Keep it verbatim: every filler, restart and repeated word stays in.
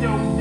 yo.